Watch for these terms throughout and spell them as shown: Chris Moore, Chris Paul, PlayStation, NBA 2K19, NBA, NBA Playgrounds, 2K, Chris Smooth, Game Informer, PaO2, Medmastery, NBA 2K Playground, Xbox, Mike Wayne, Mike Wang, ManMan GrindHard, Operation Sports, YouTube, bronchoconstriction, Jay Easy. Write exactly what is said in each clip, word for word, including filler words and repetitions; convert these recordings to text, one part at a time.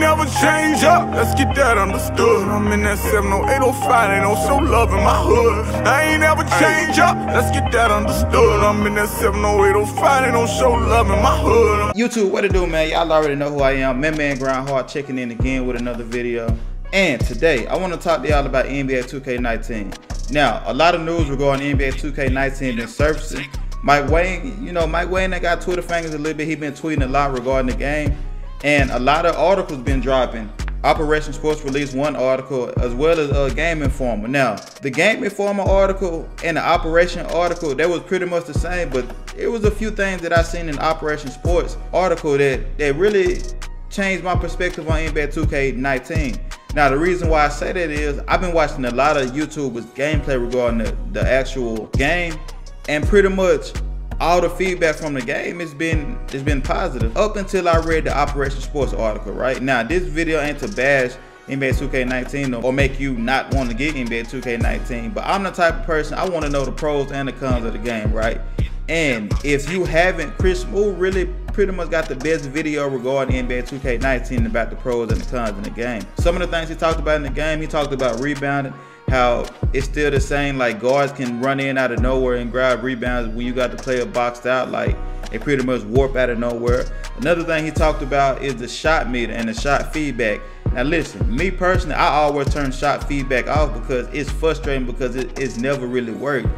never change up. Let's get that understood. I'm in that seven oh eight oh five, ain't no soul love in my hood. I ain't never change up. Let's get that understood. I'm in that seven oh eight oh five, ain't no soul love in my hood. YouTube, what it do, man? Y'all already know who I am. ManMan GrindHard checking in again with another video. And today, I want to talk to y'all about N B A two K nineteen. Now, a lot of news regarding N B A two K nineteen been surfacing. Mike Wayne, you know, Mike Wayne that got Twitter fingers a little bit. He been tweeting a lot regarding the game. And a lot of articles been dropping. Operation Sports released one article, as well as uh, Game Informer. Now, the Game Informer article and the Operation article, they was pretty much the same. But it was a few things that I seen in the Operation Sports article that, that really changed my perspective on N B A two K nineteen. Now, the reason why I say that is I've been watching a lot of YouTubers gameplay regarding the, the actual game, and pretty much all the feedback from the game has been has been positive up until I read the Operation Sports article, right? Now, this video ain't to bash N B A two K nineteen or make you not want to get N B A two K nineteen, but I'm the type of person, I want to know the pros and the cons of the game, right? And if you haven't, Chris Moore really pretty much got the best video regarding N B A two K nineteen about the pros and the cons in the game. Some of the things he talked about in the game, he talked about rebounding, how it's still the same, like guards can run in out of nowhere and grab rebounds when you got the player boxed out, like they pretty much warp out of nowhere. Another thing he talked about is the shot meter and the shot feedback. Now listen, me personally, I always turn shot feedback off because it's frustrating because it, it's never really worked.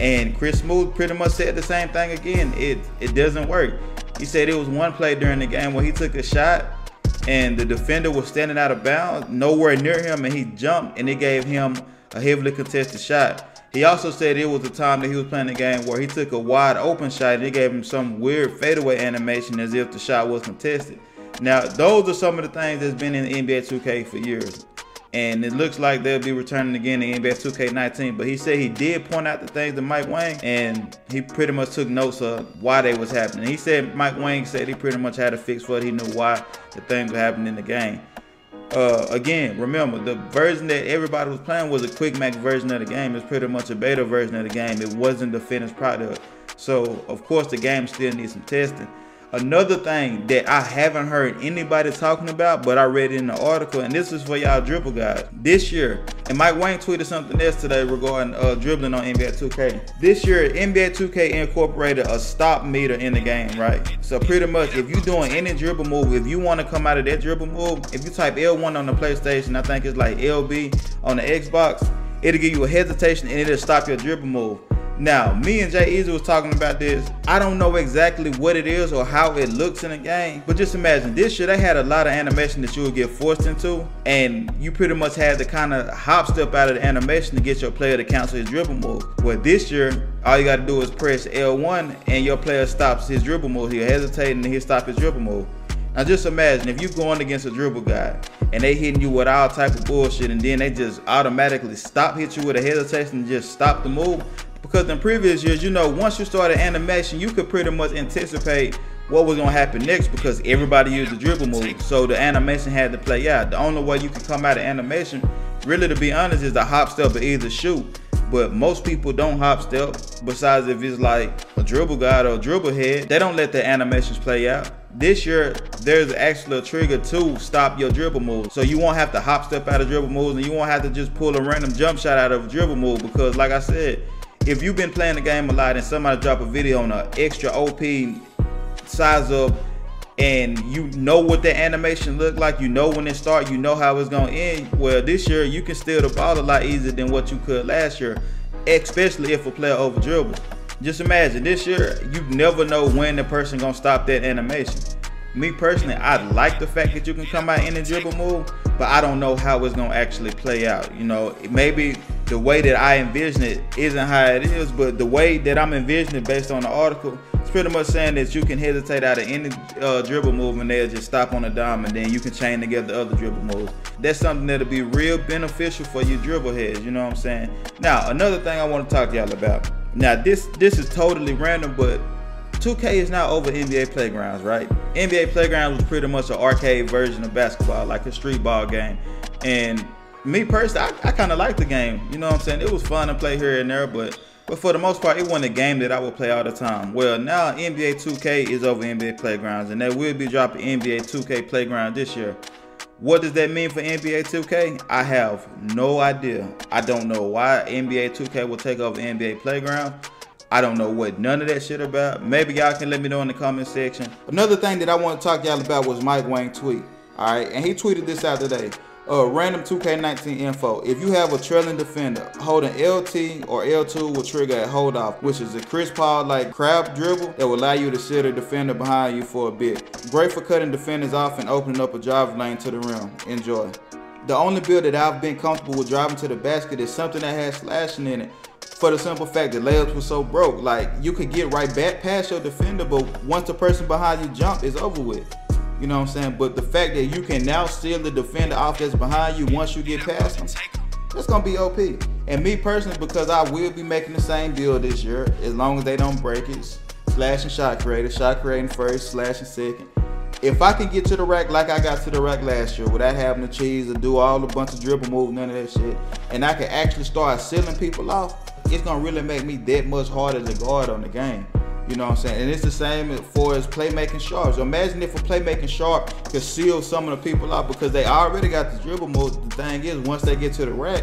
And Chris Smooth pretty much said the same thing again. It it doesn't work. He said it was one play during the game where he took a shot and the defender was standing out of bounds, nowhere near him, and he jumped and it gave him a heavily contested shot. He also said it was a time that he was playing the game where he took a wide open shot and it gave him some weird fadeaway animation as if the shot was contested. Now, those are some of the things that's been in N B A two K for years. And it looks like they'll be returning again to N B A two K nineteen. But he said he did point out the things to Mike Wang, and he pretty much took notes of why they was happening. He said Mike Wang said he pretty much had a fix for it. He knew why the things were happening in the game. Uh, again, remember, the version that everybody was playing was a quick mac version of the game. It's pretty much a beta version of the game. It wasn't the finished product. So, of course, the game still needs some testing. Another thing that I haven't heard anybody talking about, but I read it in the article, and this is for y'all dribble guys. This year, and Mike Wayne tweeted something else today regarding uh, dribbling on N B A two K. This year, N B A two K incorporated a stop meter in the game, right? So pretty much, if you're doing any dribble move, if you want to come out of that dribble move, if you type L one on the PlayStation, I think it's like L B on the Xbox, it'll give you a hesitation and it'll stop your dribble move. Now, me and Jay Easy was talking about this. I don't know exactly what it is or how it looks in the game, but just imagine this year they had a lot of animation that you would get forced into, and you pretty much had to kind of hop step out of the animation to get your player to cancel his dribble move. Well, this year, all you gotta do is press L one and your player stops his dribble move. He'll hesitate and he'll stop his dribble move. Now just imagine if you're going against a dribble guy and they hitting you with all type of bullshit and then they just automatically stop, hit you with a hesitation and just stop the move. Because in previous years, you know, once you started animation, you could pretty much anticipate what was gonna happen next because everybody used the dribble move. So the animation had to play out. The only way you could come out of animation, really to be honest, is the hop step or either shoot. But most people don't hop step, besides if it's like a dribble guy or a dribble head, they don't let the animations play out. This year, there's actually a trigger to stop your dribble move. So you won't have to hop step out of dribble moves and you won't have to just pull a random jump shot out of a dribble move because like I said, if you've been playing the game a lot and somebody drop a video on an extra O P size up and you know what the animation look like, you know when it start, you know how it's gonna end, well this year you can steal the ball a lot easier than what you could last year, especially if a player over dribbles. Just imagine this year, you never know when the person gonna stop that animation. Me personally, I like the fact that you can come out in a dribble move, but I don't know how it's gonna actually play out. You know, maybe the way that I envision it isn't how it is, but the way that I'm envisioning based on the article, it's pretty much saying that you can hesitate out of any uh, dribble move and they'll just stop on a dime and then you can chain together other dribble moves. That's something that'll be real beneficial for your dribble heads, you know what I'm saying? Now, another thing I wanna talk to y'all about. Now, this, this is totally random, but two K is now over N B A Playgrounds, right? N B A Playgrounds was pretty much an arcade version of basketball, like a street ball game. And me personally, I, I kind of liked the game. You know what I'm saying? It was fun to play here and there, but, but for the most part, it wasn't a game that I would play all the time. Well, now N B A two K is over N B A Playgrounds, and they will be dropping N B A two K Playground this year. What does that mean for N B A two K? I have no idea. I don't know why N B A two K will take over N B A Playground. I don't know what none of that shit about. Maybe y'all can let me know in the comment section. Another thing that I want to talk to y'all about was Mike Wang tweet. All right, and he tweeted this out today. Uh, random two K nineteen info. If you have a trailing defender, holding L T or L two will trigger a hold off, which is a Chris Paul like crab dribble that will allow you to sit a defender behind you for a bit. Great for cutting defenders off and opening up a drive lane to the rim. Enjoy. The only build that I've been comfortable with driving to the basket is something that has slashing in it, for the simple fact that layups were so broke. Like, you could get right back past your defender, but once the person behind you jump, it's over with. You know what I'm saying? But the fact that you can now steal the defender off that's behind you once you get past them, that's going to be O P. And me personally, because I will be making the same build this year, as long as they don't break it, slash and shot creator, shot creating first, slash and second. If I can get to the rack like I got to the rack last year without having to cheese or do all a bunch of dribble moves, none of that shit, and I can actually start sealing people off, it's going to really make me that much harder to guard on the game. You know what I'm saying? And it's the same for as playmaking sharps. Imagine if a playmaking sharp could seal some of the people out because they already got the dribble move. The thing is, once they get to the rack,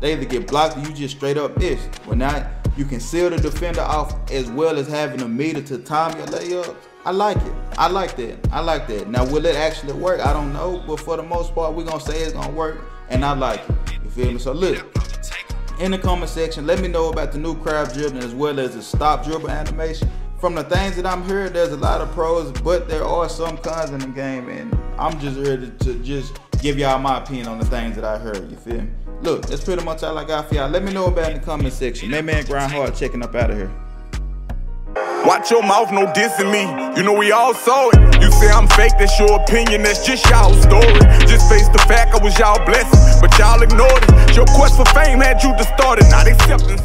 they either get blocked or you just straight up miss. Well, now you can seal the defender off as well as having a meter to time your layup. I like it. I like that. I like that. Now, will it actually work? I don't know. But for the most part, we're going to say it's going to work. And I like it. You feel me? So look. In the comment section, let me know about the new crab dribbling as well as the stop dribble animation. From the things that I'm hearing, there's a lot of pros, but there are some cons in the game, and I'm just ready to just give y'all my opinion on the things that I heard, you feel me? Look, that's pretty much all I got for y'all. Let me know about in the comment section. ManMan GrindHard checking up out of here. Watch your mouth, no dissing me. You know we all saw it. You say I'm fake, that's your opinion, that's just y'all story. Just face the fact I was y'all blessing, but y'all ignored it. Your quest for fame had you distorted, not accepting.